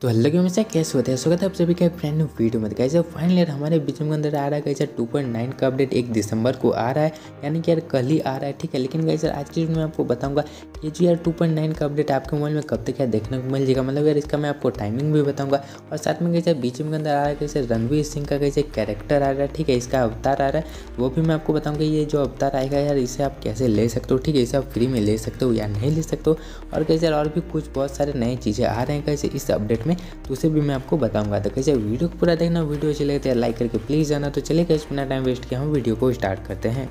तो hello gamers से कैसे होता है, स्वागत है आप सभी का फ्रेंड वीडियो में। गाइस फाइनली यार हमारे बीच में अंदर आ रहा है गाइस 2.9 का अपडेट 1 दिसंबर को आ रहा है, यानी कि यार कल ही आ रहा है, ठीक है। लेकिन गाइस आज की मैं आपको बताऊंगा ये जो यार 2.9 का अपडेट आपके मोबाइल में कब तक यार देखने को मिल जाएगा, मतलब यार इसका मैं आपको टाइमिंग भी बताऊँगा। और साथ में गाइस बीच में अंदर आ रहा है कैसे रणवीर सिंह का कैसे कैरेक्टर आ रहा है, ठीक है, इसका अवतार आ रहा है, वो भी मैं आपको बताऊँगा। ये जो अवतार आएगा यार इसे आप कैसे ले सकते हो, ठीक है, इसे आप फ्री में ले सकते हो या नहीं ले सकते हो। और कैसे और भी कुछ बहुत सारे नई चीज़ें आ रहे हैं कैसे इस अपडेट में, तो उसे भी मैं आपको बताऊंगा। तो कैसे वीडियो को पूरा देखना, वीडियो अच्छी लगे तो लाइक करके प्लीज जाना। तो चलिए गाइस बिना टाइम वेस्ट किए हम वीडियो को स्टार्ट करते हैं।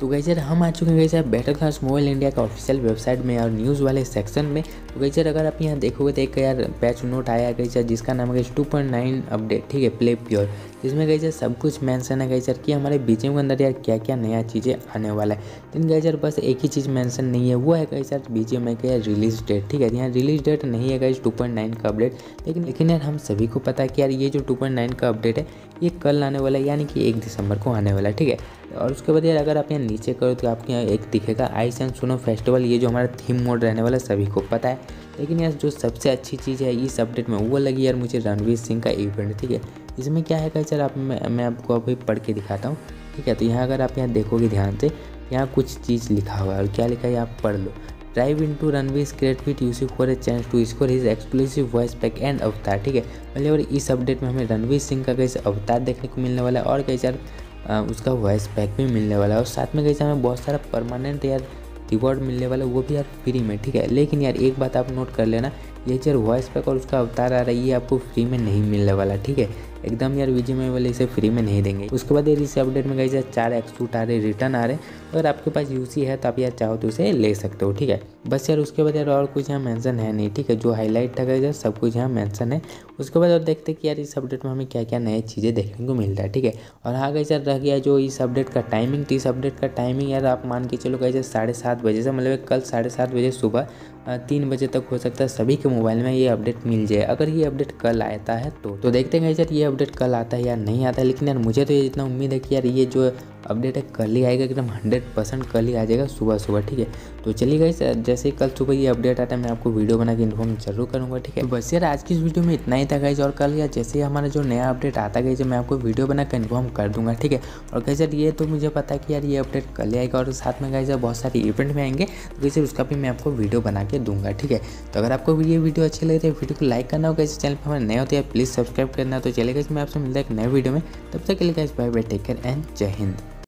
तो गाइस यार हम आ चुके हैं गाइस यार बैटलग्राउंड्स मोबाइल इंडिया का ऑफिशियल वेबसाइट में और न्यूज़ वाले सेक्शन में। तो गाइस यार अगर आप यहाँ देखोगे तो एक यार पैच नोट आया गाइस यार जिसका नाम है गाइस 2.9 अपडेट, ठीक है, प्ले प्योर, जिसमें गाइस यार सब कुछ मेंशन है गाइस यार कि हमारे बीजीएम के अंदर यार क्या क्या नया चीज़ें आने वाला है। लेकिन गाइस यार बस एक ही चीज़ मेंशन नहीं है, वो है गाइस यार बीजीएम का यार रिलीज डेट, ठीक है। यहाँ रिलीज डेट नहीं है गाइस 2.9 का अपडेट, लेकिन यार हम सभी को पता है कि यार ये जो 2.9 का अपडेट है ये कल आने वाला है, यानी कि 1 दिसंबर को आने वाला है, ठीक है। और उसके बाद यार अगर आप यहाँ नीचे करो तो आपके यहाँ एक दिखेगा आइस एंड सुनो फेस्टिवल, ये जो हमारा थीम मोड रहने वाला सभी को पता है। लेकिन यार जो सबसे अच्छी चीज़ है इस अपडेट में वो लगी यार मुझे रणवीर सिंह का इवेंट, ठीक है। इसमें क्या है सर आप मैं आपको अभी पढ़ के दिखाता हूँ, ठीक है। तो यहाँ अगर आप यहाँ देखोगे ध्यान से, यहाँ कुछ चीज़ लिखा हुआ है और क्या लिखा है आप पढ़ लो। Drive in to Ranveer's create with UC for a chance to score his exclusive voice pack and avatar, ठीक है। मतलब और इस अपडेट में हमें रणवीर सिंह का कैसे अवतार देखने को मिलने वाला है और कैसे यार उसका वॉइस पैक भी मिलने वाला है। और साथ में कैसे हमें बहुत सारा परमानेंट यार रिवॉर्ड मिलने वाला है, वो भी यार फ्री में, ठीक है। लेकिन यार एक बात आप नोट कर लेना, ये जो वॉइस पैक और उसका अवतार आ रही है आपको फ्री में नहीं मिलने वाला, ठीक है, एकदम यार बीजीएम वाले इसे फ्री में नहीं देंगे। उसके बाद यार इस अपडेट में गाइस यार 4 एक्सूट आ रहे रिटर्न आ रहे, अगर आपके पास यूसी है तो आप यार चाहो तो उसे ले सकते हो, ठीक है, बस यार। उसके बाद यार और कुछ यहाँ मेंशन है नहीं, ठीक है, जो हाईलाइट था गाइस यार सब कुछ यहाँ मेंशन है। उसके बाद और देखते कि यार इस अपडेट में हमें क्या क्या नई चीज़ें देखने को मिल रहा है, ठीक है। और हाँ गाइस यार रह गया जो इस अपडेट का टाइमिंग, तो इस अपडेट का टाइमिंग यार आप मान के चलो गाइस यार 7:30 बजे से, मतलब कल 7:30 बजे सुबह 3 बजे तक हो सकता है सभी के मोबाइल में ये अपडेट मिल जाए, अगर ये अपडेट कल आता है तो देखते हैं गाइस यार ये अपडेट कल आता है या नहीं आता है। लेकिन यार मुझे तो इतना उम्मीद है कि यार ये जो अपडेट है कल ही आएगा, एकदम 100% कल ही आ जाएगा सुबह सुबह, ठीक है। तो चलिए गाइस जैसे ही कल सुबह ये अपडेट आता है मैं आपको वीडियो बना के इन्फॉर्म जरूर करूँगा, ठीक है। तो बस यार आज की इस वीडियो में इतना ही था गाइस, और कल यार जैसे ही हमारा जो नया अपडेट आता गाइस मैं आपको वीडियो बना के इन्फॉर्म कर दूँगा, ठीक है। और गाइस यार ये तो मुझे पता है कि यार ये अपडेट कल ही आएगा और साथ में गाइस यार बहुत सारे इवेंट में आएंगे, तो गाइस यार उसका भी मैं आपको वीडियो बना के दूँगा, ठीक है। तो अगर आपको ये वीडियो अच्छी लगे तो वीडियो को लाइक करना हो, गाइस चैनल पर हमारे नए होते हैं प्लीज़ सब्सक्राइब करना। तो चलेगा इसमें आपसे मिलता है एक नए वीडियो में, तब तक के लिए guys bye bye, take care and जय हिंद।